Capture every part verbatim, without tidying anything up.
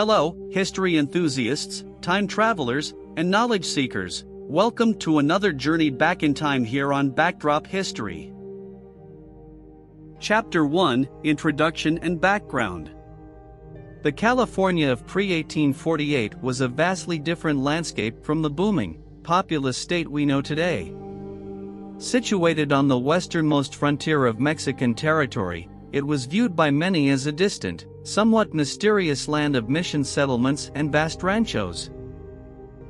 Hello, history enthusiasts, time travelers, and knowledge seekers. Welcome to another journey back in time here on Backdrop History. Chapter one, Introduction and Background. The California of pre eighteen forty-eight was a vastly different landscape from the booming, populous state we know today. Situated on the westernmost frontier of Mexican territory, it was viewed by many as a distant, somewhat mysterious land of mission settlements and vast ranchos.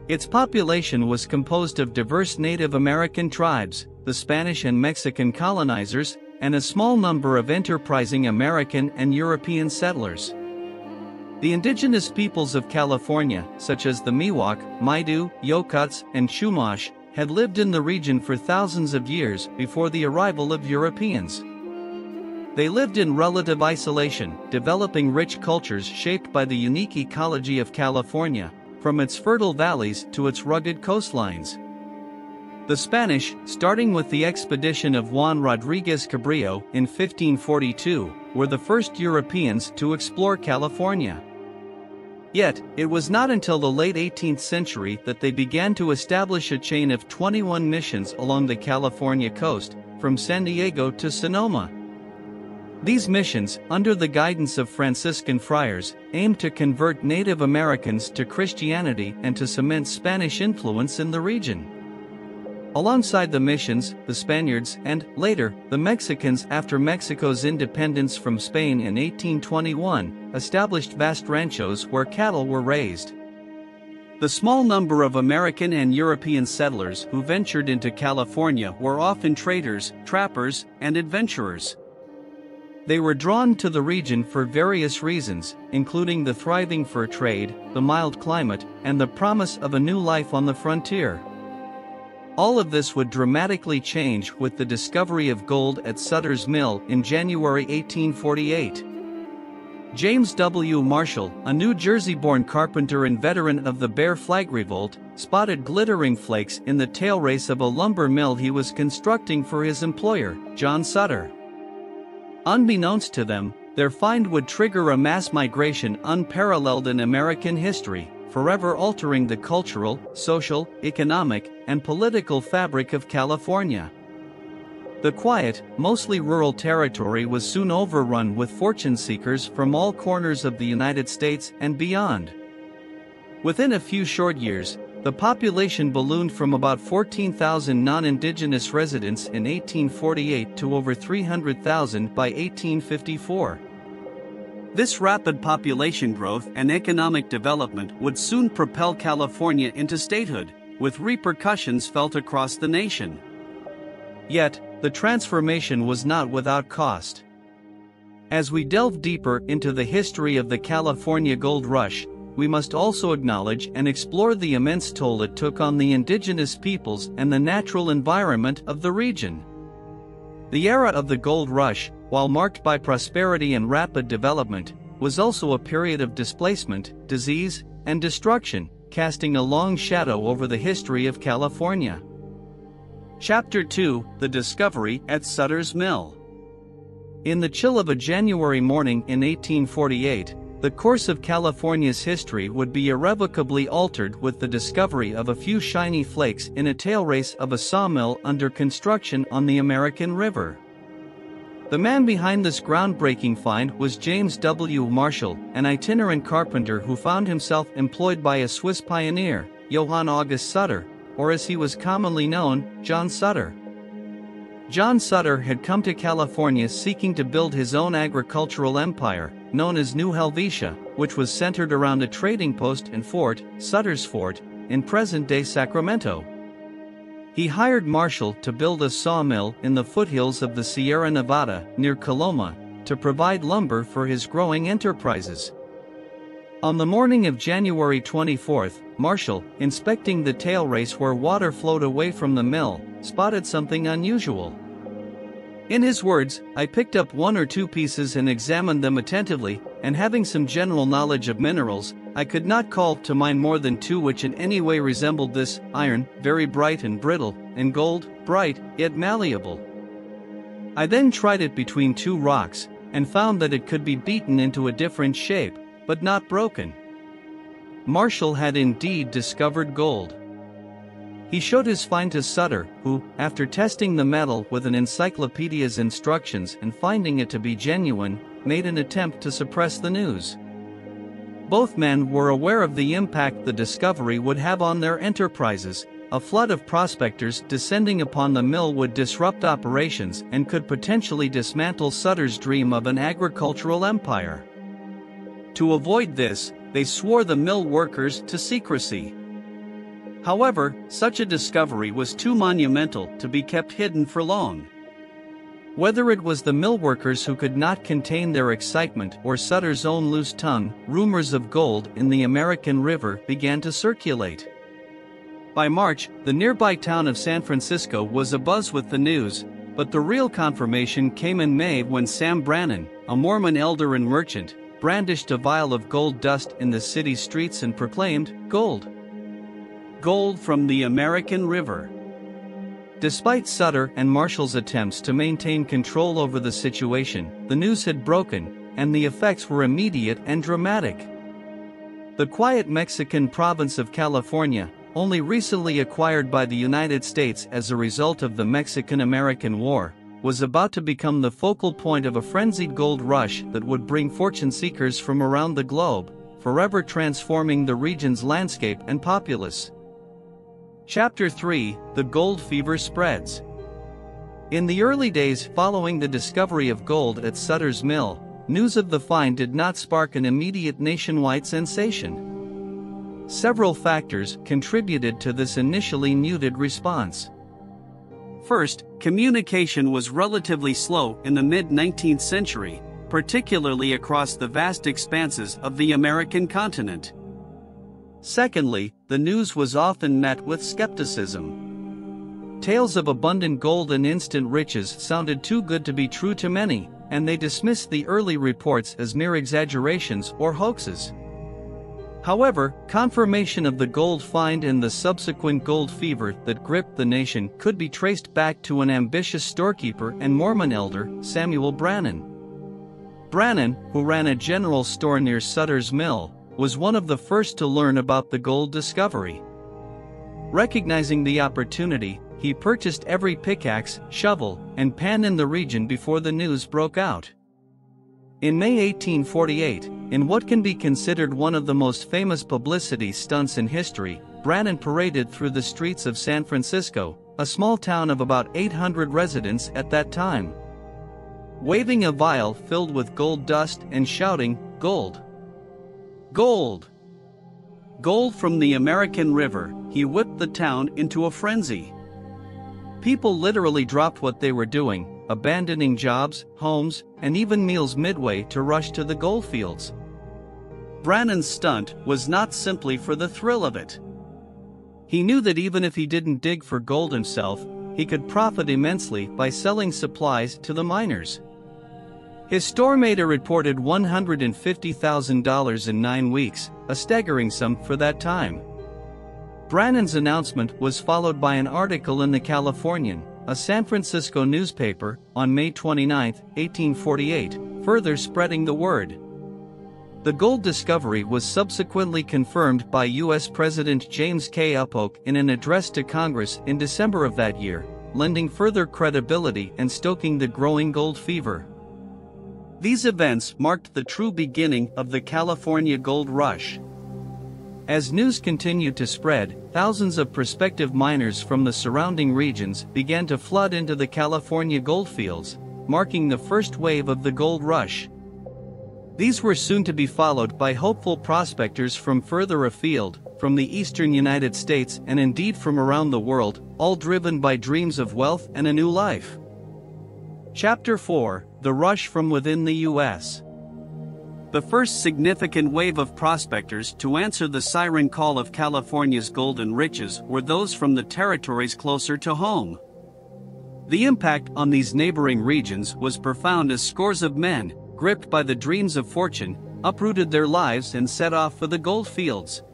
Its population was composed of diverse Native American tribes, the Spanish and Mexican colonizers, and a small number of enterprising American and European settlers. The indigenous peoples of California, such as the Miwok, Maidu, Yokuts, and Chumash, had lived in the region for thousands of years before the arrival of Europeans. They lived in relative isolation, developing rich cultures shaped by the unique ecology of California, from its fertile valleys to its rugged coastlines. The Spanish, starting with the expedition of Juan Rodriguez Cabrillo in fifteen forty-two, were the first Europeans to explore California. Yet, it was not until the late eighteenth century that they began to establish a chain of twenty-one missions along the California coast, from San Diego to Sonoma. These missions, under the guidance of Franciscan friars, aimed to convert Native Americans to Christianity and to cement Spanish influence in the region. Alongside the missions, the Spaniards and, later, the Mexicans after Mexico's independence from Spain in eighteen twenty-one, established vast ranchos where cattle were raised. The small number of American and European settlers who ventured into California were often traders, trappers, and adventurers. They were drawn to the region for various reasons, including the thriving fur trade, the mild climate, and the promise of a new life on the frontier. All of this would dramatically change with the discovery of gold at Sutter's Mill in January eighteen forty-eight. James W. Marshall, a New Jersey-born carpenter and veteran of the Bear Flag Revolt, spotted glittering flakes in the tailrace of a lumber mill he was constructing for his employer, John Sutter. Unbeknownst to them, their find would trigger a mass migration unparalleled in American history, forever altering the cultural, social, economic, and political fabric of California. The quiet, mostly rural territory was soon overrun with fortune seekers from all corners of the United States and beyond. Within a few short years, the population ballooned from about fourteen thousand non-indigenous residents in eighteen forty-eight to over three hundred thousand by eighteen fifty-four. This rapid population growth and economic development would soon propel California into statehood, with repercussions felt across the nation. Yet, the transformation was not without cost. As we delve deeper into the history of the California Gold Rush, we must also acknowledge and explore the immense toll it took on the indigenous peoples and the natural environment of the region. The era of the Gold Rush, while marked by prosperity and rapid development, was also a period of displacement, disease, and destruction, casting a long shadow over the history of California. Chapter two, The Discovery at Sutter's Mill. In the chill of a January morning in eighteen forty-eight, the course of California's history would be irrevocably altered with the discovery of a few shiny flakes in a tailrace of a sawmill under construction on the American River. The man behind this groundbreaking find was James W. Marshall, an itinerant carpenter who found himself employed by a Swiss pioneer, Johann August Sutter, or as he was commonly known, John Sutter. John Sutter had come to California seeking to build his own agricultural empire, known as New Helvetia, which was centered around a trading post and fort, Sutter's Fort, in present-day Sacramento. He hired Marshall to build a sawmill in the foothills of the Sierra Nevada, near Coloma, to provide lumber for his growing enterprises. On the morning of January twenty-fourth, Marshall, inspecting the tailrace where water flowed away from the mill, spotted something unusual. In his words, "I picked up one or two pieces and examined them attentively, and having some general knowledge of minerals, I could not call to mind more than two which in any way resembled this: iron, very bright and brittle, and gold, bright, yet malleable. I then tried it between two rocks, and found that it could be beaten into a different shape, but not broken. Marshall had indeed discovered gold. He showed his find to Sutter, who, after testing the metal with an encyclopedia's instructions and finding it to be genuine, made an attempt to suppress the news. Both men were aware of the impact the discovery would have on their enterprises. A flood of prospectors descending upon the mill would disrupt operations and could potentially dismantle Sutter's dream of an agricultural empire. To avoid this, they swore the mill workers to secrecy. However, such a discovery was too monumental to be kept hidden for long. Whether it was the mill workers who could not contain their excitement or Sutter's own loose tongue, rumors of gold in the American River began to circulate. By March, the nearby town of San Francisco was abuzz with the news, but the real confirmation came in May when Sam Brannan, a Mormon elder and merchant, brandished a vial of gold dust in the city streets and proclaimed, "Gold! Gold from the American River!" Despite Sutter and Marshall's attempts to maintain control over the situation, the news had broken, and the effects were immediate and dramatic. The quiet Mexican province of California, only recently acquired by the United States as a result of the Mexican-American War, was about to become the focal point of a frenzied gold rush that would bring fortune seekers from around the globe, forever transforming the region's landscape and populace. Chapter three: The Gold Fever Spreads. In the early days following the discovery of gold at Sutter's Mill, news of the find did not spark an immediate nationwide sensation. Several factors contributed to this initially muted response. First, communication was relatively slow in the mid-nineteenth century, particularly across the vast expanses of the American continent. Secondly, the news was often met with skepticism. Tales of abundant gold and instant riches sounded too good to be true to many, and they dismissed the early reports as mere exaggerations or hoaxes. However, confirmation of the gold find and the subsequent gold fever that gripped the nation could be traced back to an ambitious storekeeper and Mormon elder, Samuel Brannan. Brannan, who ran a general store near Sutter's Mill, was one of the first to learn about the gold discovery. Recognizing the opportunity, he purchased every pickaxe, shovel, and pan in the region before the news broke out. In May eighteen forty-eight, in what can be considered one of the most famous publicity stunts in history, Brannan paraded through the streets of San Francisco, a small town of about eight hundred residents at that time, waving a vial filled with gold dust and shouting, "Gold! Gold! Gold from the American River!" He whipped the town into a frenzy. People literally dropped what they were doing, abandoning jobs, homes, and even meals midway to rush to the gold fields. Brannan's stunt was not simply for the thrill of it. He knew that even if he didn't dig for gold himself, he could profit immensely by selling supplies to the miners. His storemaid reported one hundred fifty thousand dollars in nine weeks, a staggering sum for that time. Brannan's announcement was followed by an article in The Californian, a San Francisco newspaper, on May twenty-ninth, eighteen forty-eight, further spreading the word. The gold discovery was subsequently confirmed by U S President James K. Polk in an address to Congress in December of that year, lending further credibility and stoking the growing gold fever. These events marked the true beginning of the California Gold Rush. As news continued to spread, thousands of prospective miners from the surrounding regions began to flood into the California goldfields, marking the first wave of the gold rush. These were soon to be followed by hopeful prospectors from further afield, from the eastern United States and indeed from around the world, all driven by dreams of wealth and a new life. Chapter four: The Rush from Within the U S The first significant wave of prospectors to answer the siren call of California's golden riches were those from the territories closer to home. The impact on these neighboring regions was profound as scores of men, gripped by the dreams of fortune, uprooted their lives and set off for the gold fields.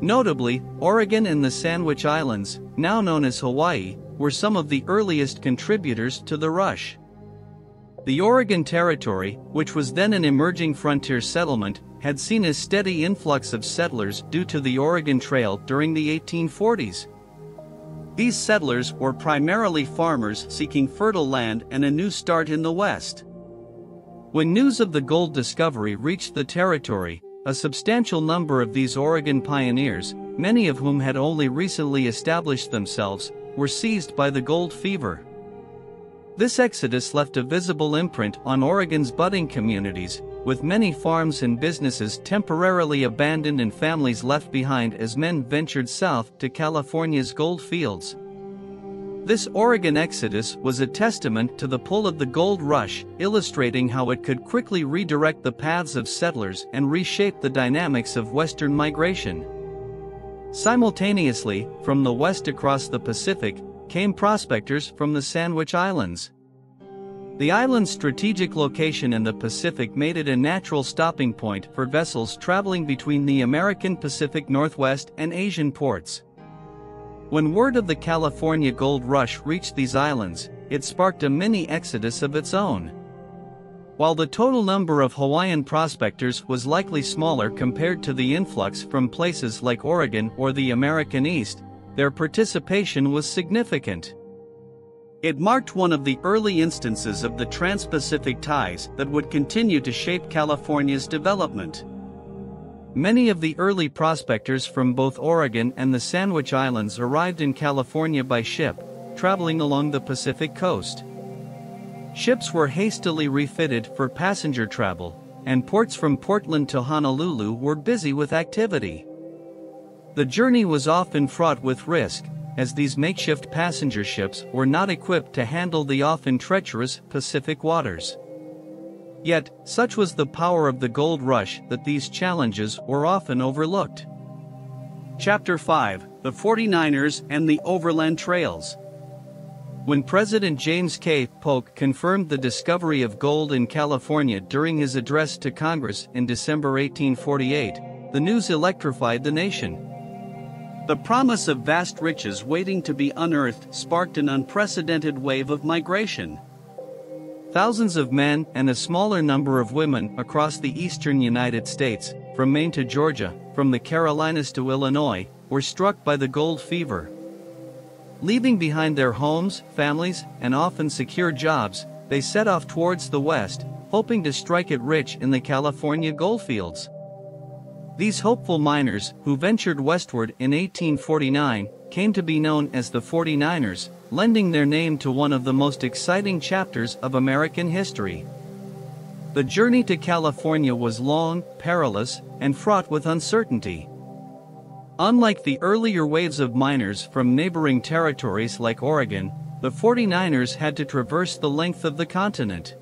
Notably, Oregon and the Sandwich Islands, now known as Hawaii, were some of the earliest contributors to the rush. The Oregon Territory, which was then an emerging frontier settlement, had seen a steady influx of settlers due to the Oregon Trail during the eighteen forties. These settlers were primarily farmers seeking fertile land and a new start in the West. When news of the gold discovery reached the territory, a substantial number of these Oregon pioneers, many of whom had only recently established themselves, were seized by the gold fever. This exodus left a visible imprint on Oregon's budding communities, with many farms and businesses temporarily abandoned and families left behind as men ventured south to California's gold fields. This Oregon exodus was a testament to the pull of the gold rush, illustrating how it could quickly redirect the paths of settlers and reshape the dynamics of Western migration. Simultaneously, from the west across the Pacific, came prospectors from the Sandwich Islands. The island's strategic location in the Pacific made it a natural stopping point for vessels traveling between the American Pacific Northwest and Asian ports. When word of the California gold rush reached these islands, it sparked a mini-exodus of its own. While the total number of Hawaiian prospectors was likely smaller compared to the influx from places like Oregon or the American East, their participation was significant. It marked one of the early instances of the trans-Pacific ties that would continue to shape California's development. Many of the early prospectors from both Oregon and the Sandwich Islands arrived in California by ship, traveling along the Pacific coast. Ships were hastily refitted for passenger travel, and ports from Portland to Honolulu were busy with activity. The journey was often fraught with risk, as these makeshift passenger ships were not equipped to handle the often treacherous Pacific waters. Yet, such was the power of the gold rush that these challenges were often overlooked. Chapter five, The forty-niners and the Overland Trails. When President James K. Polk confirmed the discovery of gold in California during his address to Congress in December eighteen forty-eight, the news electrified the nation. The promise of vast riches waiting to be unearthed sparked an unprecedented wave of migration. Thousands of men and a smaller number of women across the eastern United States, from Maine to Georgia, from the Carolinas to Illinois, were struck by the gold fever. Leaving behind their homes, families, and often secure jobs, they set off towards the west, hoping to strike it rich in the California goldfields. These hopeful miners, who ventured westward in eighteen forty-nine, came to be known as the forty-niners, lending their name to one of the most exciting chapters of American history. The journey to California was long, perilous, and fraught with uncertainty. Unlike the earlier waves of miners from neighboring territories like Oregon, the forty-niners had to traverse the length of the continent.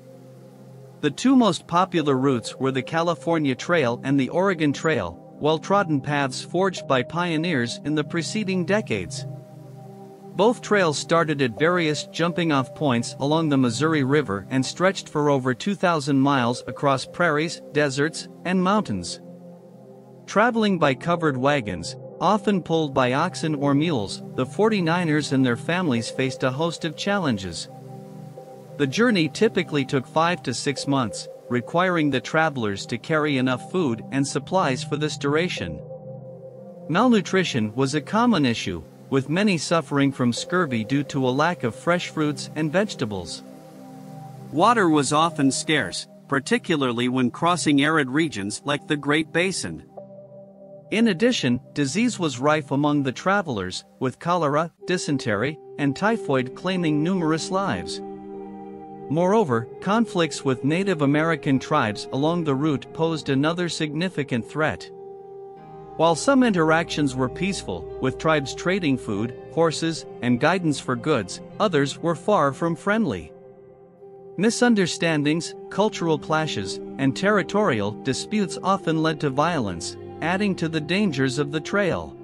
The two most popular routes were the California Trail and the Oregon Trail, well-trodden paths forged by pioneers in the preceding decades. Both trails started at various jumping-off points along the Missouri River and stretched for over two thousand miles across prairies, deserts, and mountains. Traveling by covered wagons, often pulled by oxen or mules, the forty-niners and their families faced a host of challenges. The journey typically took five to six months, requiring the travelers to carry enough food and supplies for this duration. Malnutrition was a common issue, with many suffering from scurvy due to a lack of fresh fruits and vegetables. Water was often scarce, particularly when crossing arid regions like the Great Basin. In addition, disease was rife among the travelers, with cholera, dysentery, and typhoid claiming numerous lives. Moreover, conflicts with Native American tribes along the route posed another significant threat. While some interactions were peaceful, with tribes trading food, horses, and guidance for goods, others were far from friendly. Misunderstandings, cultural clashes, and territorial disputes often led to violence, adding to the dangers of the trail.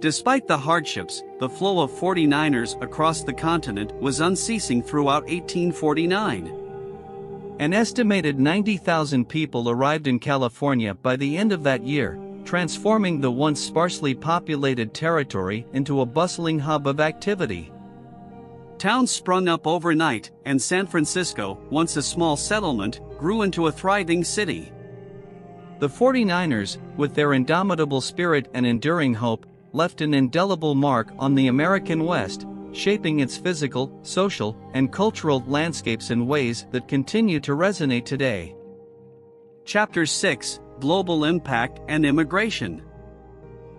Despite the hardships, the flow of forty-niners across the continent was unceasing throughout eighteen forty-nine. An estimated ninety thousand people arrived in California by the end of that year, transforming the once sparsely populated territory into a bustling hub of activity. Towns sprung up overnight, and San Francisco, once a small settlement, grew into a thriving city. The forty-niners, with their indomitable spirit and enduring hope, left an indelible mark on the American West, shaping its physical, social, and cultural landscapes in ways that continue to resonate today. Chapter six, Global Impact and Immigration.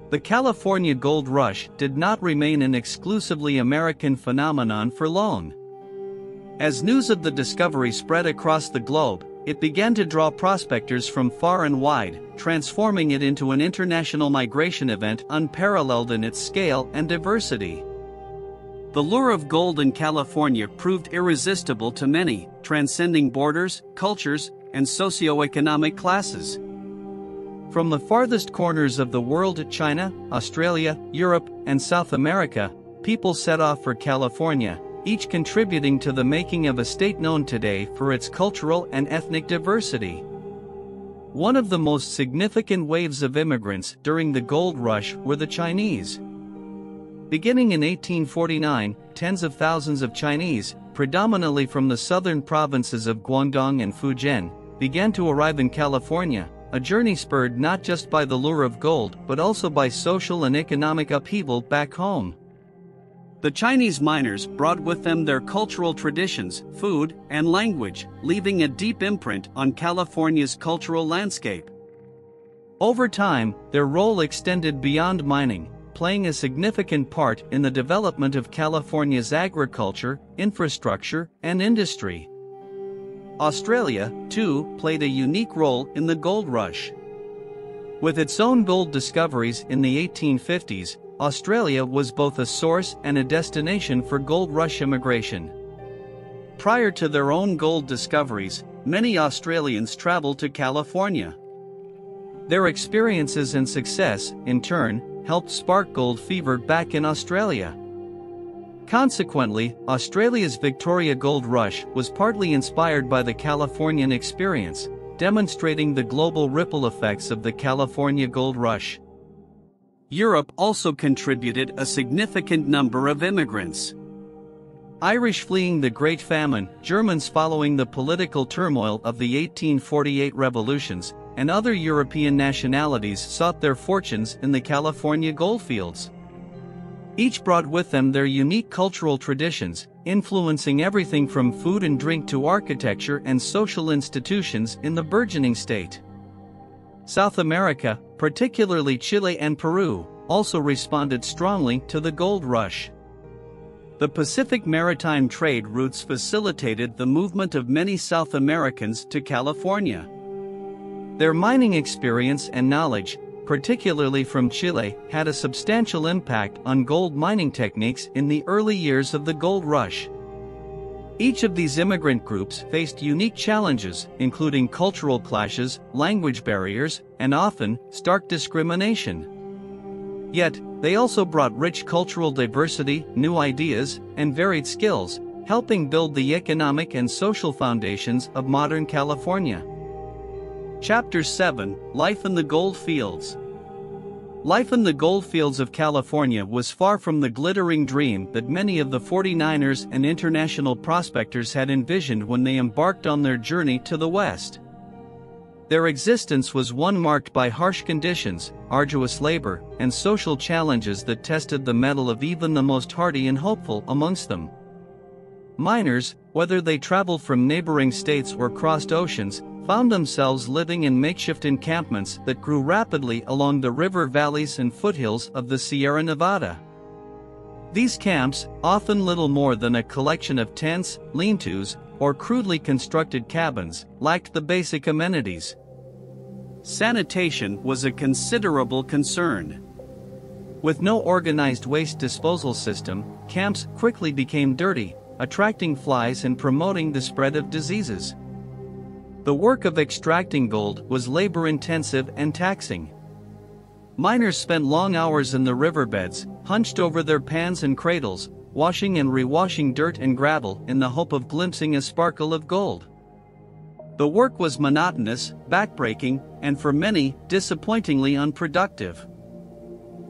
The California Gold Rush did not remain an exclusively American phenomenon for long. As news of the discovery spread across the globe, it began to draw prospectors from far and wide, transforming it into an international migration event unparalleled in its scale and diversity. The lure of gold in California proved irresistible to many, transcending borders, cultures, and socioeconomic classes. From the farthest corners of the world to China, Australia, Europe, and South America, people set off for California, each contributing to the making of a state known today for its cultural and ethnic diversity. One of the most significant waves of immigrants during the Gold Rush were the Chinese. Beginning in eighteen forty-nine, tens of thousands of Chinese, predominantly from the southern provinces of Guangdong and Fujian, began to arrive in California, a journey spurred not just by the lure of gold but also by social and economic upheaval back home. The Chinese miners brought with them their cultural traditions, food, and language, leaving a deep imprint on California's cultural landscape. Over time, their role extended beyond mining, playing a significant part in the development of California's agriculture, infrastructure, and industry. Australia, too, played a unique role in the gold rush. With its own gold discoveries in the eighteen fifties, Australia was both a source and a destination for gold rush immigration. Prior to their own gold discoveries, many Australians traveled to California. Their experiences and success, in turn, helped spark gold fever back in Australia. Consequently, Australia's Victoria Gold Rush was partly inspired by the Californian experience, demonstrating the global ripple effects of the California Gold Rush. Europe also contributed a significant number of immigrants. Irish fleeing the Great Famine, Germans following the political turmoil of the eighteen forty-eight revolutions, and other European nationalities sought their fortunes in the California goldfields. Each brought with them their unique cultural traditions, influencing everything from food and drink to architecture and social institutions in the burgeoning state. South America, particularly Chile and Peru, also responded strongly to the gold rush. The Pacific maritime trade routes facilitated the movement of many South Americans to California. Their mining experience and knowledge, particularly from Chile, had a substantial impact on gold mining techniques in the early years of the gold rush. Each of these immigrant groups faced unique challenges, including cultural clashes, language barriers, and often, stark discrimination. Yet, they also brought rich cultural diversity, new ideas, and varied skills, helping build the economic and social foundations of modern California. Chapter seven, Life in the Gold Fields. Life in the gold fields of California was far from the glittering dream that many of the forty-niners and international prospectors had envisioned when they embarked on their journey to the West. Their existence was one marked by harsh conditions, arduous labor, and social challenges that tested the mettle of even the most hardy and hopeful amongst them. Miners, whether they traveled from neighboring states or crossed oceans, found themselves living in makeshift encampments that grew rapidly along the river valleys and foothills of the Sierra Nevada. These camps, often little more than a collection of tents, lean-tos, or crudely constructed cabins, lacked the basic amenities. Sanitation was a considerable concern. With no organized waste disposal system, camps quickly became dirty, attracting flies and promoting the spread of diseases. The work of extracting gold was labor-intensive and taxing. Miners spent long hours in the riverbeds, hunched over their pans and cradles, washing and re-washing dirt and gravel in the hope of glimpsing a sparkle of gold. The work was monotonous, backbreaking, and for many, disappointingly unproductive.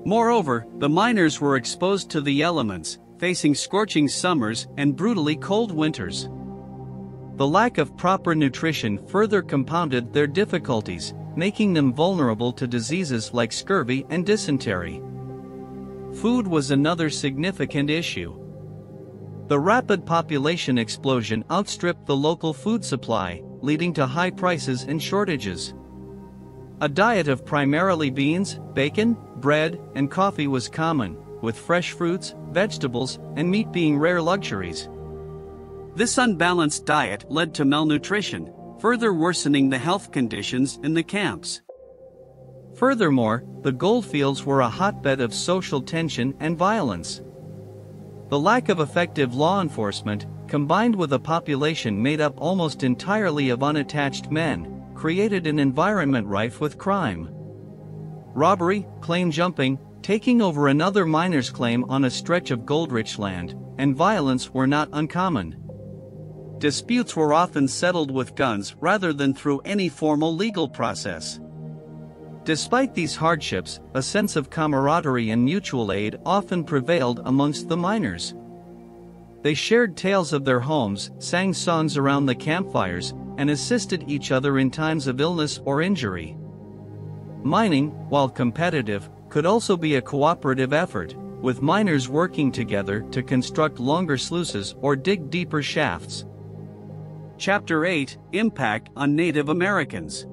Moreover, the miners were exposed to the elements, facing scorching summers and brutally cold winters. The lack of proper nutrition further compounded their difficulties, making them vulnerable to diseases like scurvy and dysentery. Food was another significant issue. The rapid population explosion outstripped the local food supply, leading to high prices and shortages. A diet of primarily beans, bacon, bread, and coffee was common, with fresh fruits, vegetables, and meat being rare luxuries. This unbalanced diet led to malnutrition, further worsening the health conditions in the camps. Furthermore, the goldfields were a hotbed of social tension and violence. The lack of effective law enforcement, combined with a population made up almost entirely of unattached men, created an environment rife with crime. Robbery, claim jumping, taking over another miner's claim on a stretch of gold-rich land, and violence were not uncommon. Disputes were often settled with guns rather than through any formal legal process. Despite these hardships, a sense of camaraderie and mutual aid often prevailed amongst the miners. They shared tales of their homes, sang songs around the campfires, and assisted each other in times of illness or injury. Mining, while competitive, could also be a cooperative effort, with miners working together to construct longer sluices or dig deeper shafts. Chapter eight, Impact on Native Americans.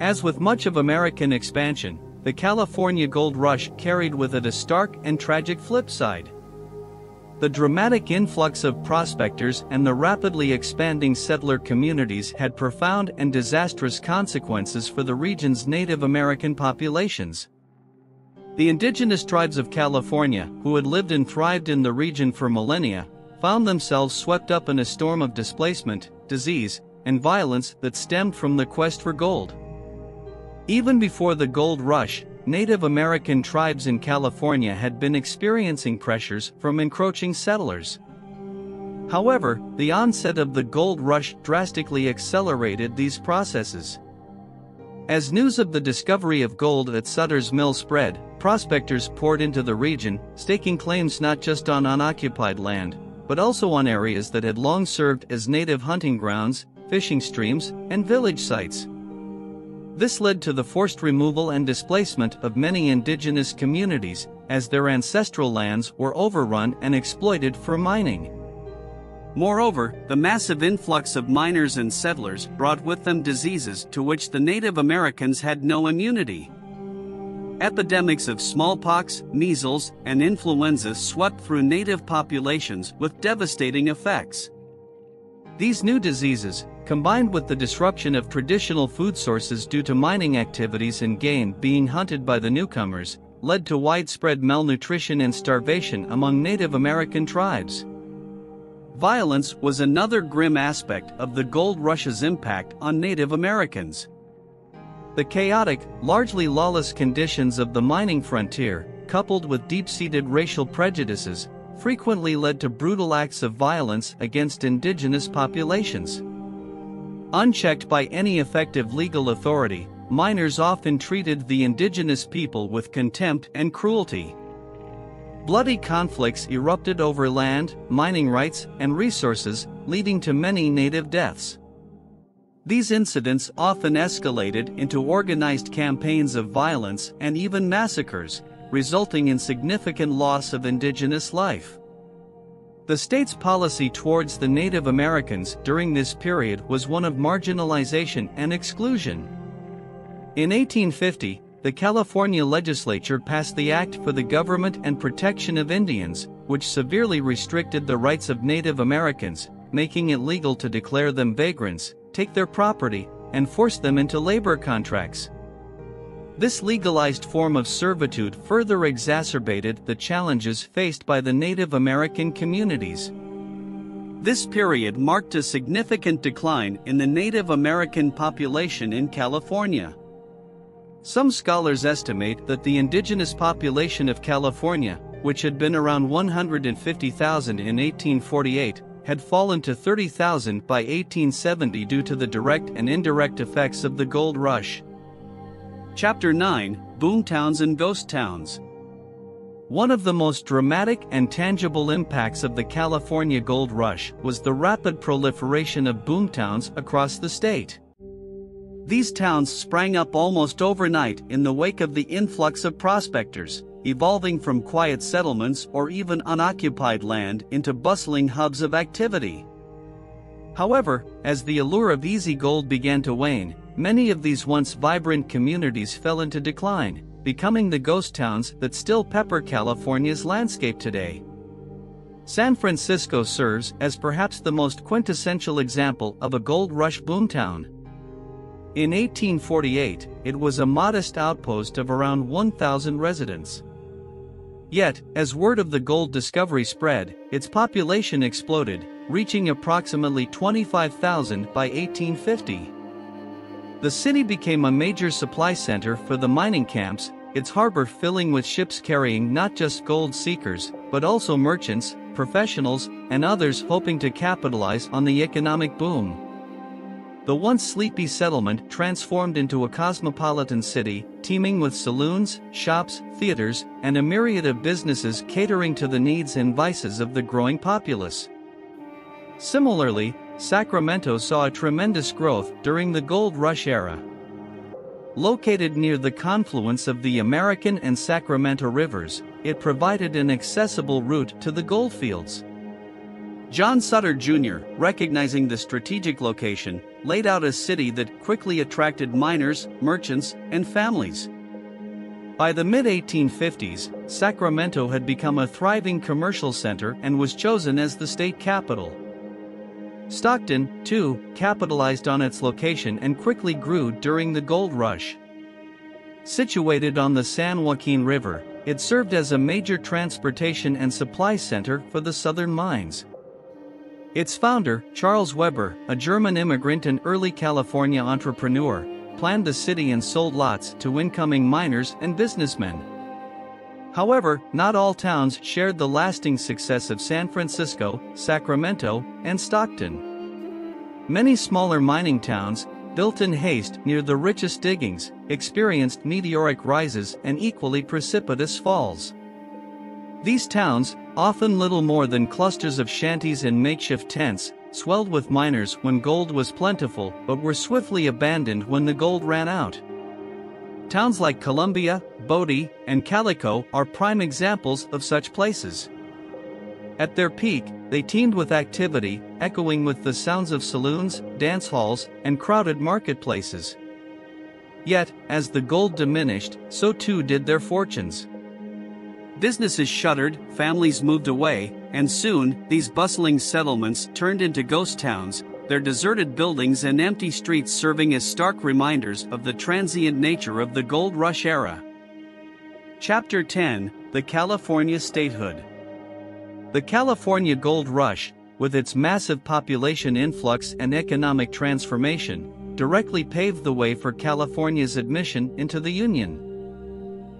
As with much of American expansion, the California Gold Rush carried with it a stark and tragic flip side. The dramatic influx of prospectors and the rapidly expanding settler communities had profound and disastrous consequences for the region's Native American populations. The indigenous tribes of California, who had lived and thrived in the region for millennia, found themselves swept up in a storm of displacement, disease, and violence that stemmed from the quest for gold. Even before the gold rush, Native American tribes in California had been experiencing pressures from encroaching settlers. However, the onset of the gold rush drastically accelerated these processes. As news of the discovery of gold at Sutter's Mill spread, prospectors poured into the region, staking claims not just on unoccupied land, but also on areas that had long served as native hunting grounds, fishing streams, and village sites. This led to the forced removal and displacement of many indigenous communities, as their ancestral lands were overrun and exploited for mining. Moreover, the massive influx of miners and settlers brought with them diseases to which the Native Americans had no immunity. Epidemics of smallpox, measles, and influenza swept through native populations with devastating effects. These new diseases, combined with the disruption of traditional food sources due to mining activities and game being hunted by the newcomers, led to widespread malnutrition and starvation among Native American tribes. Violence was another grim aspect of the gold rush's impact on Native Americans. The chaotic, largely lawless conditions of the mining frontier, coupled with deep-seated racial prejudices, frequently led to brutal acts of violence against indigenous populations. Unchecked by any effective legal authority, miners often treated the indigenous people with contempt and cruelty. Bloody conflicts erupted over land, mining rights, and resources, leading to many native deaths. These incidents often escalated into organized campaigns of violence and even massacres, resulting in significant loss of indigenous life. The state's policy towards the Native Americans during this period was one of marginalization and exclusion. In eighteen fifty, the California legislature passed the Act for the Government and Protection of Indians, which severely restricted the rights of Native Americans, making it legal to declare them vagrants, take their property, and force them into labor contracts. This legalized form of servitude further exacerbated the challenges faced by the Native American communities. This period marked a significant decline in the Native American population in California. Some scholars estimate that the indigenous population of California, which had been around one hundred fifty thousand in eighteen forty-eight, had fallen to thirty thousand by eighteen seventy due to the direct and indirect effects of the gold rush. Chapter nine, Boomtowns and Ghost Towns. One of the most dramatic and tangible impacts of the California gold rush was the rapid proliferation of boomtowns across the state. These towns sprang up almost overnight in the wake of the influx of prospectors, evolving from quiet settlements or even unoccupied land into bustling hubs of activity. However, as the allure of easy gold began to wane, many of these once vibrant communities fell into decline, becoming the ghost towns that still pepper California's landscape today. San Francisco serves as perhaps the most quintessential example of a gold rush boomtown. In eighteen forty-eight, it was a modest outpost of around one thousand residents. Yet, as word of the gold discovery spread, its population exploded, reaching approximately twenty-five thousand by eighteen fifty. The city became a major supply center for the mining camps, its harbor filling with ships carrying not just gold seekers, but also merchants, professionals, and others hoping to capitalize on the economic boom. The once sleepy settlement transformed into a cosmopolitan city, teeming with saloons, shops, theaters, and a myriad of businesses catering to the needs and vices of the growing populace. Similarly, Sacramento saw a tremendous growth during the Gold Rush era. Located near the confluence of the American and Sacramento rivers, it provided an accessible route to the goldfields. John Sutter Junior, recognizing the strategic location, laid out a city that quickly attracted miners, merchants, and families. By the mid eighteen fifties, Sacramento had become a thriving commercial center and was chosen as the state capital. Stockton, too, capitalized on its location and quickly grew during the Gold Rush. Situated on the San Joaquin River, it served as a major transportation and supply center for the southern mines. Its founder, Charles Weber, a German immigrant and early California entrepreneur, planned the city and sold lots to incoming miners and businessmen. However, not all towns shared the lasting success of San Francisco, Sacramento, and Stockton. Many smaller mining towns, built in haste near the richest diggings, experienced meteoric rises and equally precipitous falls. These towns, often little more than clusters of shanties and makeshift tents, swelled with miners when gold was plentiful but were swiftly abandoned when the gold ran out. Towns like Columbia, Bodie, and Calico are prime examples of such places. At their peak, they teemed with activity, echoing with the sounds of saloons, dance halls, and crowded marketplaces. Yet, as the gold diminished, so too did their fortunes. Businesses shuttered, families moved away, and soon, these bustling settlements turned into ghost towns, their deserted buildings and empty streets serving as stark reminders of the transient nature of the Gold Rush era. Chapter ten, The California Statehood. The California Gold Rush, with its massive population influx and economic transformation, directly paved the way for California's admission into the Union.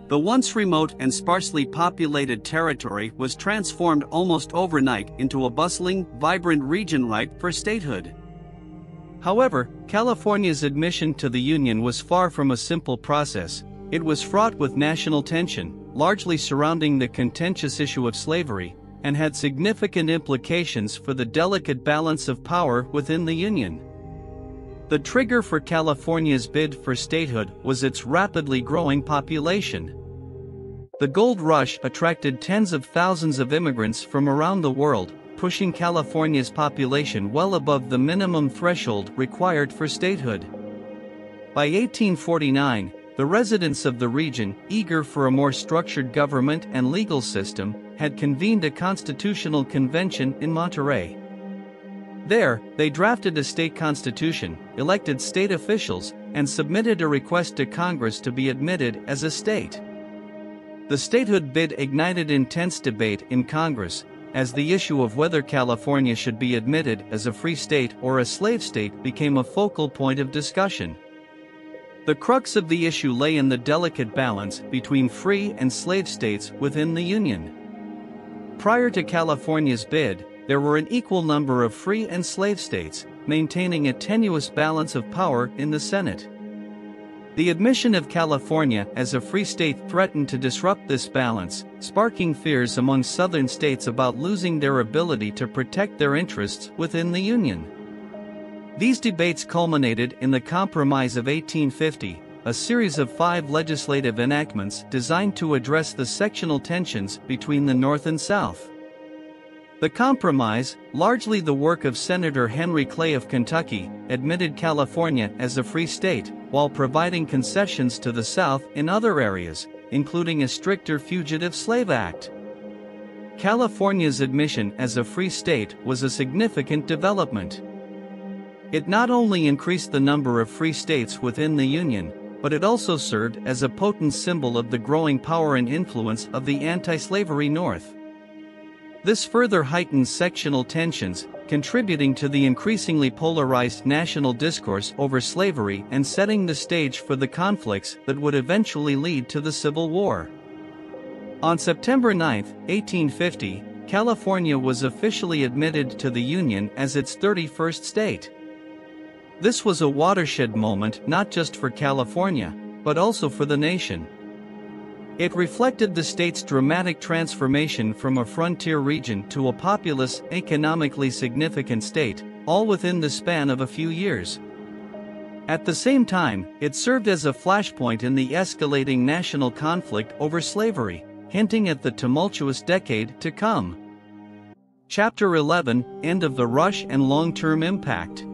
The once remote and sparsely populated territory was transformed almost overnight into a bustling, vibrant region ripe for statehood. However, California's admission to the Union was far from a simple process. It was fraught with national tension, largely surrounding the contentious issue of slavery, and had significant implications for the delicate balance of power within the Union. The trigger for California's bid for statehood was its rapidly growing population. The Gold Rush attracted tens of thousands of immigrants from around the world, pushing California's population well above the minimum threshold required for statehood. By eighteen forty-nine, the residents of the region, eager for a more structured government and legal system, had convened a constitutional convention in Monterey. There, they drafted a state constitution, elected state officials, and submitted a request to Congress to be admitted as a state. The statehood bid ignited intense debate in Congress, as the issue of whether California should be admitted as a free state or a slave state became a focal point of discussion. The crux of the issue lay in the delicate balance between free and slave states within the Union. Prior to California's bid, there were an equal number of free and slave states, maintaining a tenuous balance of power in the Senate. The admission of California as a free state threatened to disrupt this balance, sparking fears among southern states about losing their ability to protect their interests within the Union. These debates culminated in the Compromise of eighteen fifty, a series of five legislative enactments designed to address the sectional tensions between the North and South. The Compromise, largely the work of Senator Henry Clay of Kentucky, admitted California as a free state, while providing concessions to the South in other areas, including a stricter Fugitive Slave Act. California's admission as a free state was a significant development. It not only increased the number of free states within the Union, but it also served as a potent symbol of the growing power and influence of the anti-slavery North. This further heightened sectional tensions, contributing to the increasingly polarized national discourse over slavery and setting the stage for the conflicts that would eventually lead to the Civil War. On September ninth, eighteen fifty, California was officially admitted to the Union as its thirty-first state. This was a watershed moment not just for California, but also for the nation. It reflected the state's dramatic transformation from a frontier region to a populous, economically significant state, all within the span of a few years. At the same time, it served as a flashpoint in the escalating national conflict over slavery, hinting at the tumultuous decade to come. Chapter eleven, End of the Rush and Long-Term Impact.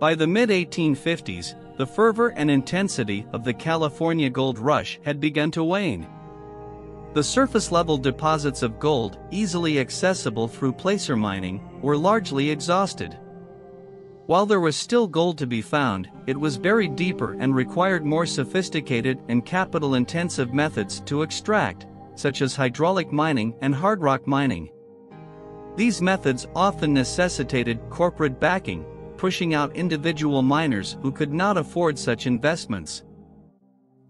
By the mid eighteen fifties, the fervor and intensity of the California gold rush had begun to wane. The surface-level deposits of gold, easily accessible through placer mining, were largely exhausted. While there was still gold to be found, it was buried deeper and required more sophisticated and capital-intensive methods to extract, such as hydraulic mining and hard rock mining. These methods often necessitated corporate backing, pushing out individual miners who could not afford such investments.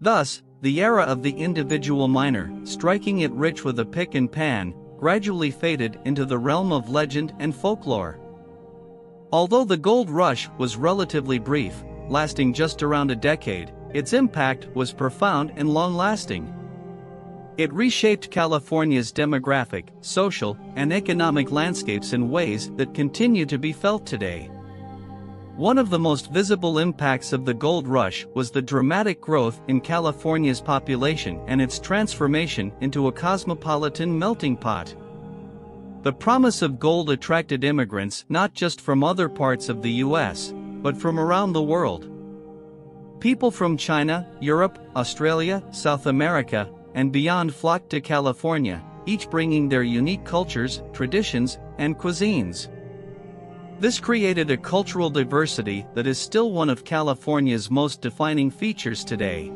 Thus, the era of the individual miner, striking it rich with a pick and pan, gradually faded into the realm of legend and folklore. Although the gold rush was relatively brief, lasting just around a decade, its impact was profound and long-lasting. It reshaped California's demographic, social, and economic landscapes in ways that continue to be felt today. One of the most visible impacts of the gold rush was the dramatic growth in California's population and its transformation into a cosmopolitan melting pot. The promise of gold attracted immigrants not just from other parts of the U S, but from around the world. People from China, Europe, Australia, South America, and beyond flocked to California, each bringing their unique cultures, traditions, and cuisines. This created a cultural diversity that is still one of California's most defining features today.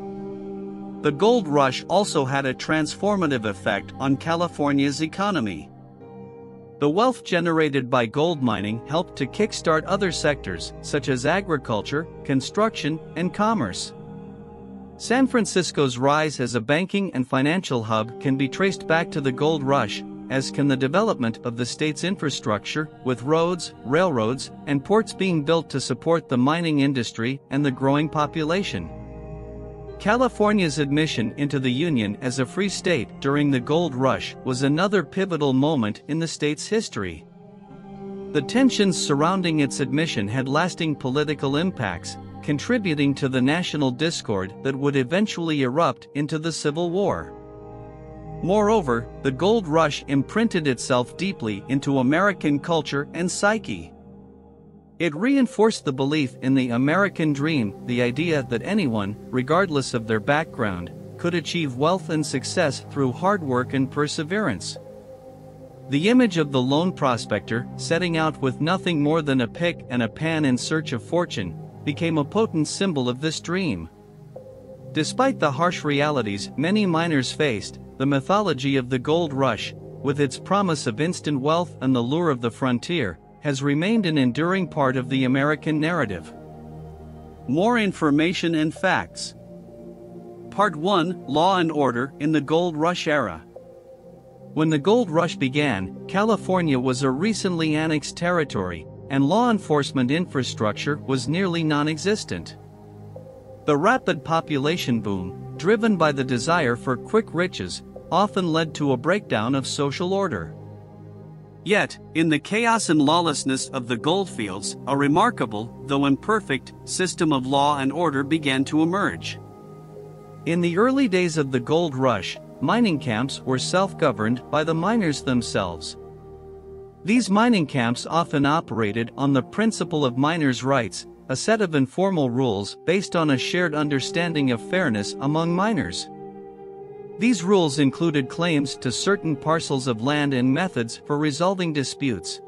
The gold rush also had a transformative effect on California's economy. The wealth generated by gold mining helped to kickstart other sectors, such as agriculture, construction, and commerce. San Francisco's rise as a banking and financial hub can be traced back to the gold rush, as can the development of the state's infrastructure, with roads, railroads, and ports being built to support the mining industry and the growing population. California's admission into the Union as a free state during the gold rush was another pivotal moment in the state's history. The tensions surrounding its admission had lasting political impacts, contributing to the national discord that would eventually erupt into the Civil War. Moreover, the gold rush imprinted itself deeply into American culture and psyche. It reinforced the belief in the American dream, the idea that anyone, regardless of their background, could achieve wealth and success through hard work and perseverance. The image of the lone prospector, setting out with nothing more than a pick and a pan in search of fortune, became a potent symbol of this dream. Despite the harsh realities many miners faced, the mythology of the gold rush, with its promise of instant wealth and the lure of the frontier, has remained an enduring part of the American narrative. More information and facts. Part one, Law and Order in the Gold Rush Era. When the gold rush began, California was a recently annexed territory, and law enforcement infrastructure was nearly non-existent. The rapid population boom, driven by the desire for quick riches, often led to a breakdown of social order. Yet, in the chaos and lawlessness of the goldfields, a remarkable, though imperfect, system of law and order began to emerge. In the early days of the gold rush, mining camps were self-governed by the miners themselves. These mining camps often operated on the principle of miners' rights, a set of informal rules based on a shared understanding of fairness among miners. These rules included claims to certain parcels of land and methods for resolving disputes.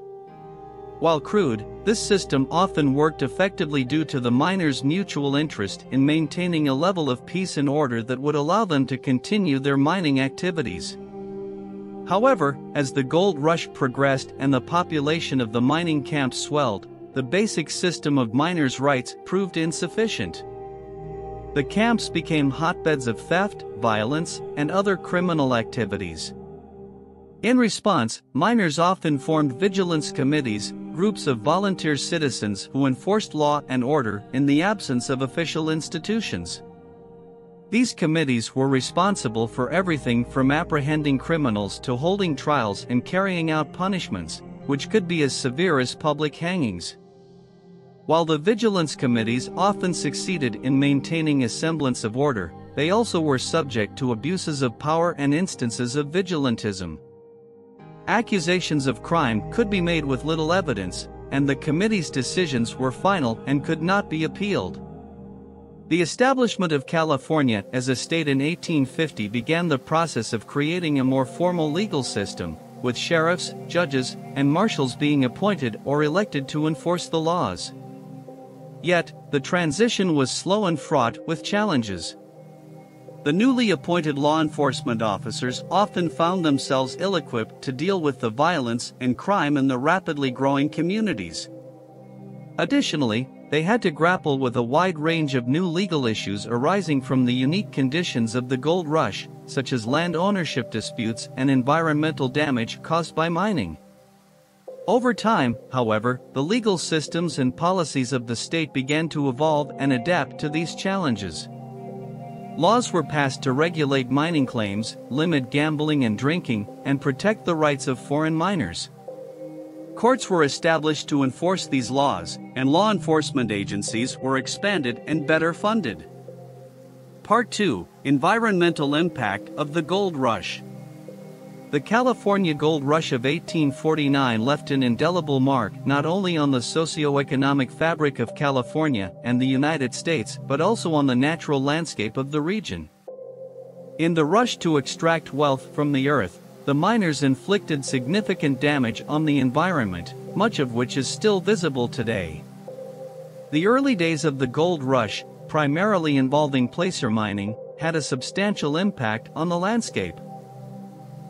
While crude, this system often worked effectively due to the miners' mutual interest in maintaining a level of peace and order that would allow them to continue their mining activities. However, as the gold rush progressed and the population of the mining camps swelled, the basic system of miners' rights proved insufficient. The camps became hotbeds of theft, violence, and other criminal activities. In response, miners often formed vigilance committees, groups of volunteer citizens who enforced law and order in the absence of official institutions. These committees were responsible for everything from apprehending criminals to holding trials and carrying out punishments, which could be as severe as public hangings. While the vigilance committees often succeeded in maintaining a semblance of order, they also were subject to abuses of power and instances of vigilantism. Accusations of crime could be made with little evidence, and the committee's decisions were final and could not be appealed. The establishment of California as a state in eighteen fifty began the process of creating a more formal legal system, with sheriffs, judges, and marshals being appointed or elected to enforce the laws. Yet, the transition was slow and fraught with challenges. The newly appointed law enforcement officers often found themselves ill-equipped to deal with the violence and crime in the rapidly growing communities. Additionally, they had to grapple with a wide range of new legal issues arising from the unique conditions of the gold rush, such as land ownership disputes and environmental damage caused by mining. Over time, however, the legal systems and policies of the state began to evolve and adapt to these challenges. Laws were passed to regulate mining claims, limit gambling and drinking, and protect the rights of foreign miners. Courts were established to enforce these laws, and law enforcement agencies were expanded and better funded. Part two: Environmental Impact of the Gold Rush. The California Gold Rush of eighteen forty-nine left an indelible mark not only on the socioeconomic fabric of California and the United States but also on the natural landscape of the region. In the rush to extract wealth from the earth, the miners inflicted significant damage on the environment, much of which is still visible today. The early days of the gold rush, primarily involving placer mining, had a substantial impact on the landscape.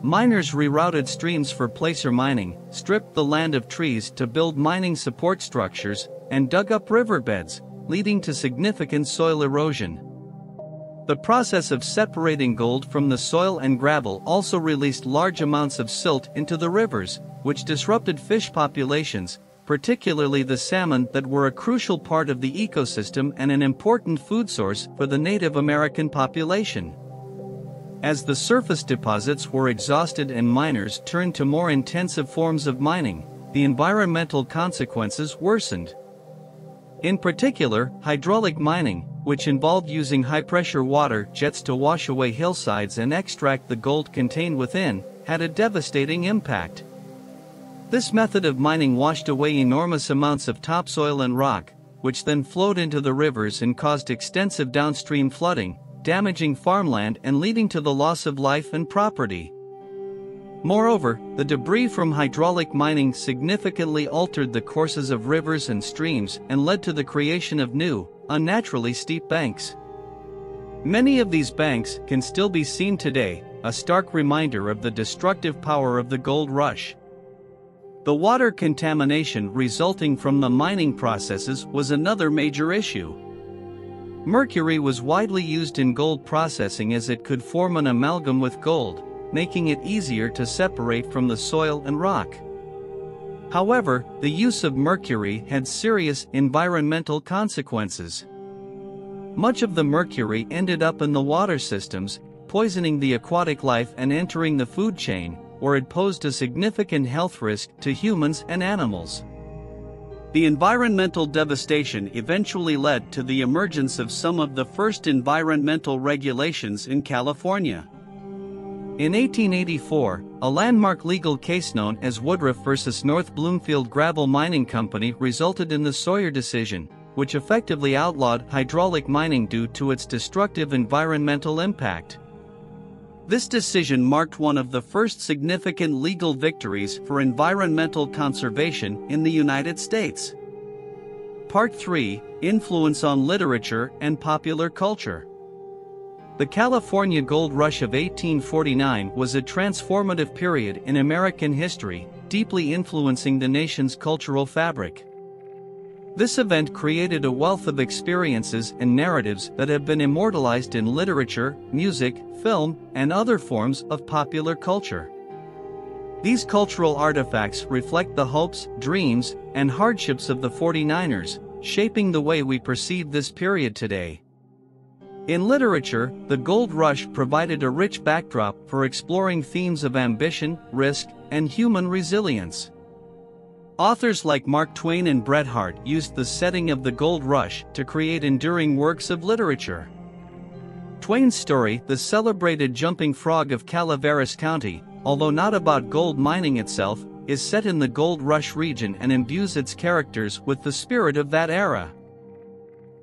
Miners rerouted streams for placer mining, stripped the land of trees to build mining support structures, and dug up riverbeds, leading to significant soil erosion. The process of separating gold from the soil and gravel also released large amounts of silt into the rivers, which disrupted fish populations, particularly the salmon that were a crucial part of the ecosystem and an important food source for the Native American population. As the surface deposits were exhausted and miners turned to more intensive forms of mining, the environmental consequences worsened. In particular, hydraulic mining, which involved using high-pressure water jets to wash away hillsides and extract the gold contained within, had a devastating impact. This method of mining washed away enormous amounts of topsoil and rock, which then flowed into the rivers and caused extensive downstream flooding, damaging farmland and leading to the loss of life and property. Moreover, the debris from hydraulic mining significantly altered the courses of rivers and streams and led to the creation of new, unnaturally steep banks. Many of these banks can still be seen today, a stark reminder of the destructive power of the gold rush. The water contamination resulting from the mining processes was another major issue. Mercury was widely used in gold processing as it could form an amalgam with gold, making it easier to separate from the soil and rock. However, the use of mercury had serious environmental consequences. Much of the mercury ended up in the water systems, poisoning the aquatic life and entering the food chain, or it posed a significant health risk to humans and animals. The environmental devastation eventually led to the emergence of some of the first environmental regulations in California. In eighteen eighty-four, a landmark legal case known as Woodruff versus North Bloomfield Gravel Mining Company resulted in the Sawyer decision, which effectively outlawed hydraulic mining due to its destructive environmental impact. This decision marked one of the first significant legal victories for environmental conservation in the United States. Part three: Influence on Literature and Popular Culture. The California Gold Rush of eighteen forty-nine was a transformative period in American history, deeply influencing the nation's cultural fabric. This event created a wealth of experiences and narratives that have been immortalized in literature, music, film, and other forms of popular culture. These cultural artifacts reflect the hopes, dreams, and hardships of the forty-niners, shaping the way we perceive this period today. In literature, the Gold Rush provided a rich backdrop for exploring themes of ambition, risk, and human resilience. Authors like Mark Twain and Bret Harte used the setting of the Gold Rush to create enduring works of literature. Twain's story, The Celebrated Jumping Frog of Calaveras County, although not about gold mining itself, is set in the Gold Rush region and imbues its characters with the spirit of that era.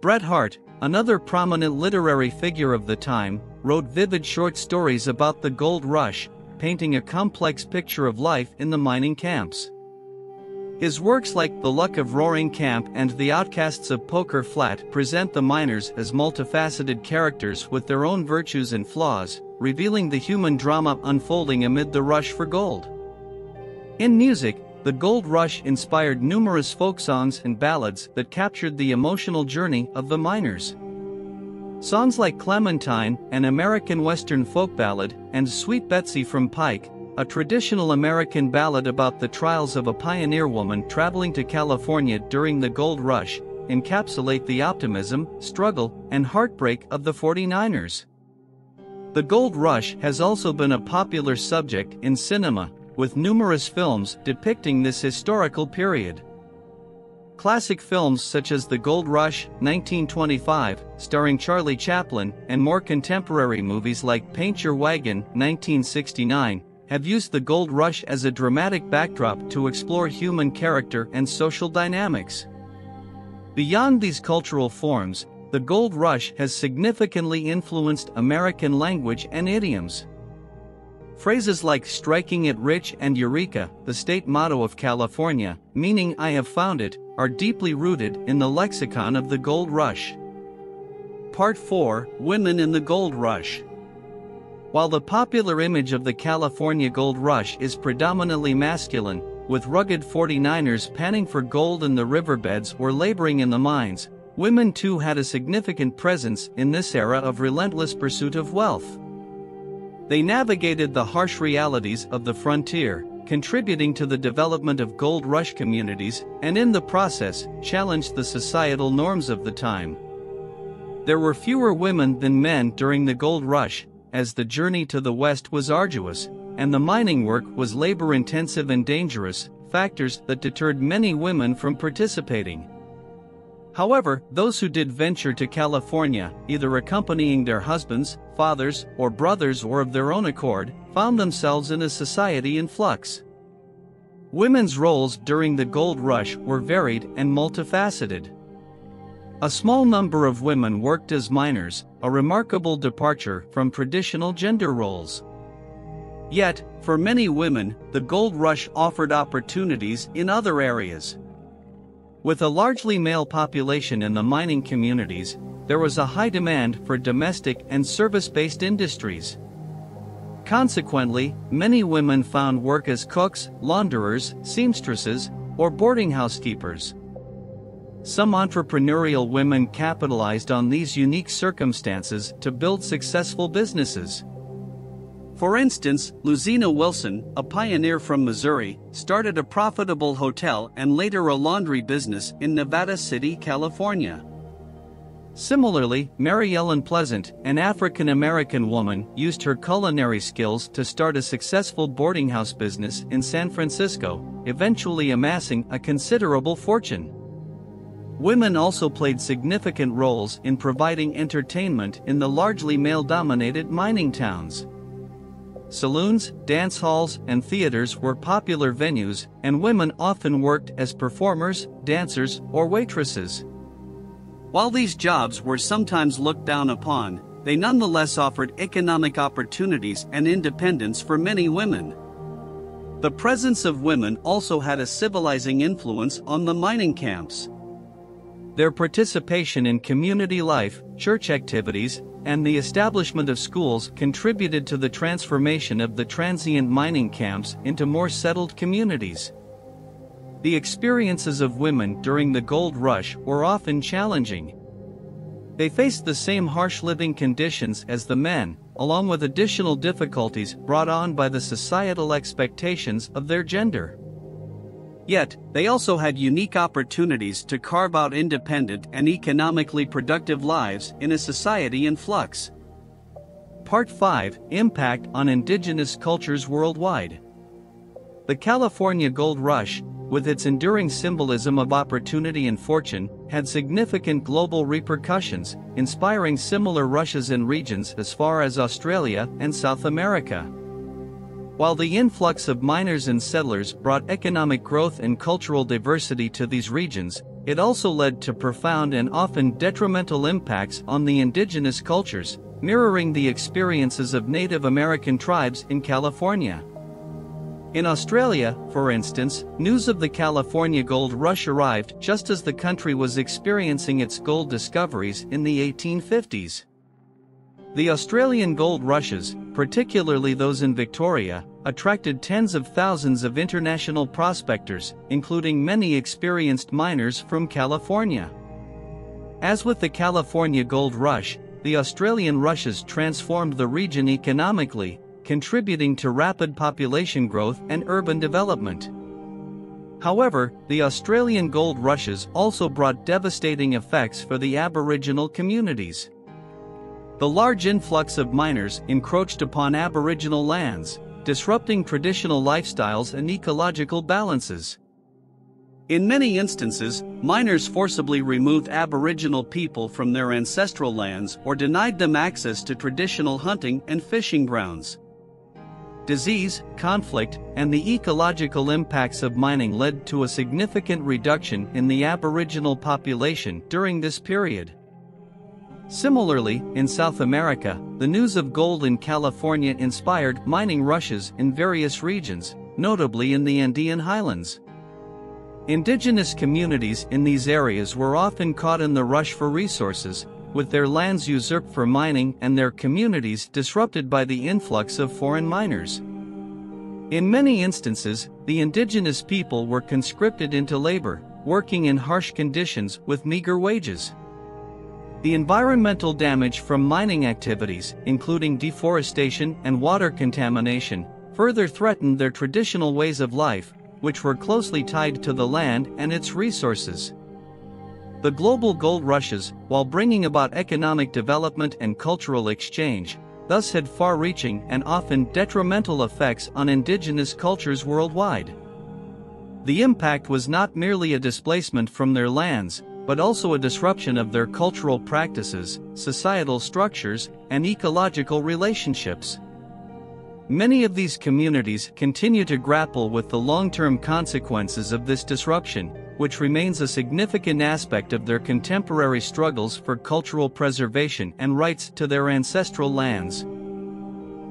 Bret Harte, another prominent literary figure of the time, wrote vivid short stories about the Gold Rush, painting a complex picture of life in the mining camps. His works like The Luck of Roaring Camp and The Outcasts of Poker Flat present the miners as multifaceted characters with their own virtues and flaws, revealing the human drama unfolding amid the rush for gold. In music, the Gold Rush inspired numerous folk songs and ballads that captured the emotional journey of the miners. Songs like Clementine, an American Western folk ballad, and Sweet Betsy from Pike, a traditional American ballad about the trials of a pioneer woman traveling to California during the Gold Rush, encapsulate the optimism, struggle, and heartbreak of the forty-niners. The Gold Rush has also been a popular subject in cinema, with numerous films depicting this historical period. Classic films such as The Gold Rush, nineteen twenty-five, starring Charlie Chaplin, and more contemporary movies like Paint Your Wagon, nineteen sixty-nine, have used the Gold Rush as a dramatic backdrop to explore human character and social dynamics. Beyond these cultural forms, the Gold Rush has significantly influenced American language and idioms. Phrases like "striking it rich" and "Eureka," the state motto of California, meaning "I have found it," are deeply rooted in the lexicon of the Gold Rush. Part four: Women in the Gold Rush. While the popular image of the California Gold Rush is predominantly masculine, with rugged forty-niners panning for gold in the riverbeds or laboring in the mines, women too had a significant presence in this era of relentless pursuit of wealth. They navigated the harsh realities of the frontier, contributing to the development of Gold Rush communities, and in the process, challenged the societal norms of the time. There were fewer women than men during the Gold Rush, as the journey to the west was arduous, and the mining work was labor-intensive and dangerous, factors that deterred many women from participating. However, those who did venture to California, either accompanying their husbands, fathers, or brothers or of their own accord, found themselves in a society in flux. Women's roles during the Gold Rush were varied and multifaceted. A small number of women worked as miners, a remarkable departure from traditional gender roles. Yet, for many women, the Gold Rush offered opportunities in other areas. With a largely male population in the mining communities, there was a high demand for domestic and service-based industries. Consequently, many women found work as cooks, launderers, seamstresses, or boarding housekeepers. Some entrepreneurial women capitalized on these unique circumstances to build successful businesses. For instance, Luzina Wilson, a pioneer from Missouri, started a profitable hotel and later a laundry business in Nevada City, California. Similarly, Mary Ellen Pleasant, an African-American woman, used her culinary skills to start a successful boarding house business in San Francisco, eventually amassing a considerable fortune. Women also played significant roles in providing entertainment in the largely male-dominated mining towns. Saloons, dance halls, and theaters were popular venues, and women often worked as performers, dancers, or waitresses. While these jobs were sometimes looked down upon, they nonetheless offered economic opportunities and independence for many women. The presence of women also had a civilizing influence on the mining camps. Their participation in community life, church activities, and the establishment of schools contributed to the transformation of the transient mining camps into more settled communities. The experiences of women during the gold rush were often challenging. They faced the same harsh living conditions as the men, along with additional difficulties brought on by the societal expectations of their gender. Yet, they also had unique opportunities to carve out independent and economically productive lives in a society in flux. Part five: Impact on Indigenous Cultures Worldwide. The California Gold Rush, with its enduring symbolism of opportunity and fortune, had significant global repercussions, inspiring similar rushes in regions as far as Australia and South America. While the influx of miners and settlers brought economic growth and cultural diversity to these regions, it also led to profound and often detrimental impacts on the indigenous cultures, mirroring the experiences of Native American tribes in California. In Australia, for instance, news of the California Gold Rush arrived just as the country was experiencing its gold discoveries in the eighteen fifties. The Australian gold rushes, particularly those in Victoria, attracted tens of thousands of international prospectors, including many experienced miners from California. As with the California Gold Rush, the Australian rushes transformed the region economically, contributing to rapid population growth and urban development. However, the Australian gold rushes also brought devastating effects for the Aboriginal communities. The large influx of miners encroached upon Aboriginal lands, disrupting traditional lifestyles and ecological balances. In many instances, miners forcibly removed Aboriginal people from their ancestral lands or denied them access to traditional hunting and fishing grounds. Disease, conflict, and the ecological impacts of mining led to a significant reduction in the Aboriginal population during this period. Similarly, in South America, the news of gold in California inspired mining rushes in various regions, notably in the Andean highlands. Indigenous communities in these areas were often caught in the rush for resources, with their lands usurped for mining and their communities disrupted by the influx of foreign miners. In many instances, the indigenous people were conscripted into labor, working in harsh conditions with meager wages. The environmental damage from mining activities, including deforestation and water contamination, further threatened their traditional ways of life, which were closely tied to the land and its resources. The global gold rushes, while bringing about economic development and cultural exchange, thus had far-reaching and often detrimental effects on indigenous cultures worldwide. The impact was not merely a displacement from their lands, but also a disruption of their cultural practices, societal structures, and ecological relationships. Many of these communities continue to grapple with the long-term consequences of this disruption, which remains a significant aspect of their contemporary struggles for cultural preservation and rights to their ancestral lands.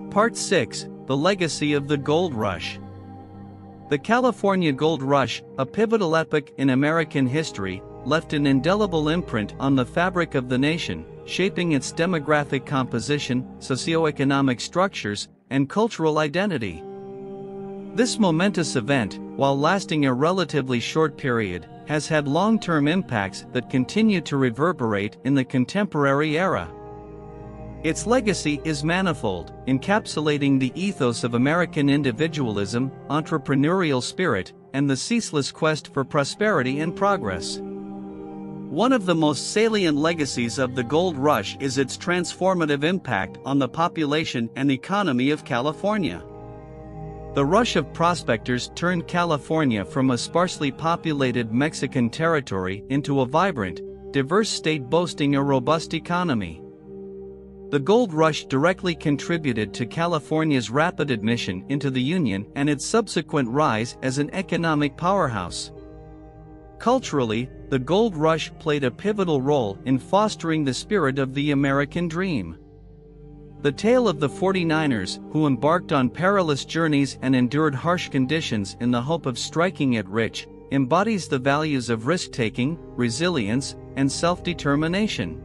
Part six: The Legacy of the Gold Rush. The California Gold Rush, a pivotal epoch in American history, left an indelible imprint on the fabric of the nation, shaping its demographic composition, socioeconomic structures, and cultural identity. This momentous event, while lasting a relatively short period, has had long-term impacts that continue to reverberate in the contemporary era. Its legacy is manifold, encapsulating the ethos of American individualism, entrepreneurial spirit, and the ceaseless quest for prosperity and progress. One of the most salient legacies of the gold rush is its transformative impact on the population and economy of California. The rush of prospectors turned California from a sparsely populated Mexican territory into a vibrant, diverse state boasting a robust economy. The gold rush directly contributed to California's rapid admission into the Union and its subsequent rise as an economic powerhouse. Culturally, the gold rush played a pivotal role in fostering the spirit of the American dream. The tale of the forty-niners who embarked on perilous journeys and endured harsh conditions in the hope of striking it rich embodies the values of risk-taking, resilience, and self-determination.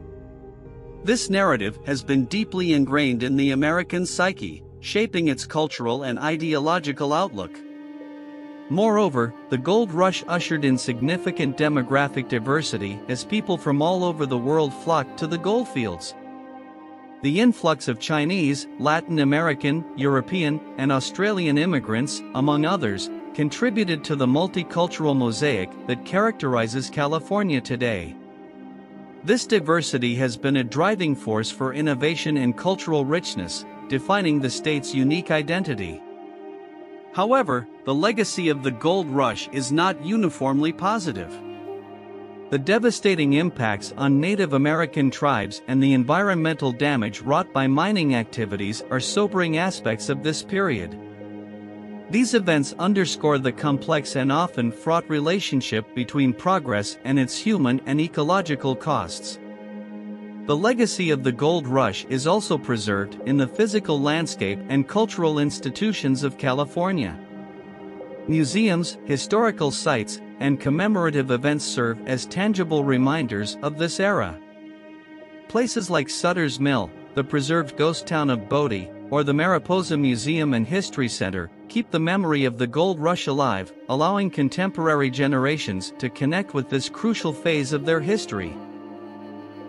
This narrative has been deeply ingrained in the American psyche, shaping its cultural and ideological outlook. Moreover, the gold rush ushered in significant demographic diversity as people from all over the world flocked to the goldfields. The influx of Chinese, Latin American, European, and Australian immigrants, among others, contributed to the multicultural mosaic that characterizes California today. This diversity has been a driving force for innovation and cultural richness, defining the state's unique identity. However, the legacy of the gold rush is not uniformly positive. The devastating impacts on Native American tribes and the environmental damage wrought by mining activities are sobering aspects of this period. These events underscore the complex and often fraught relationship between progress and its human and ecological costs. The legacy of the gold rush is also preserved in the physical landscape and cultural institutions of California. Museums, historical sites, and commemorative events serve as tangible reminders of this era. Places like Sutter's Mill, the preserved ghost town of Bodie, or the Mariposa Museum and History Center, keep the memory of the gold rush alive, allowing contemporary generations to connect with this crucial phase of their history.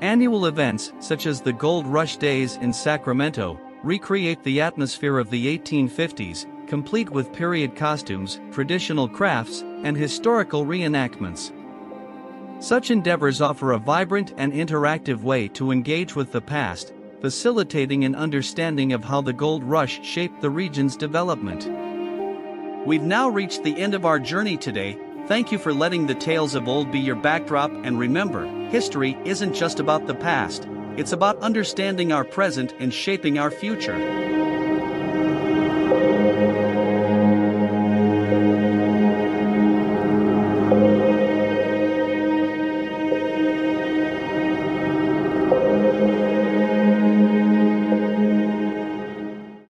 Annual events, such as the Gold Rush Days in Sacramento, recreate the atmosphere of the eighteen fifties, complete with period costumes, traditional crafts, and historical reenactments. Such endeavors offer a vibrant and interactive way to engage with the past, facilitating an understanding of how the gold rush shaped the region's development. We've now reached the end of our journey today. Thank you for letting the tales of old be your backdrop, and remember, history isn't just about the past, it's about understanding our present and shaping our future.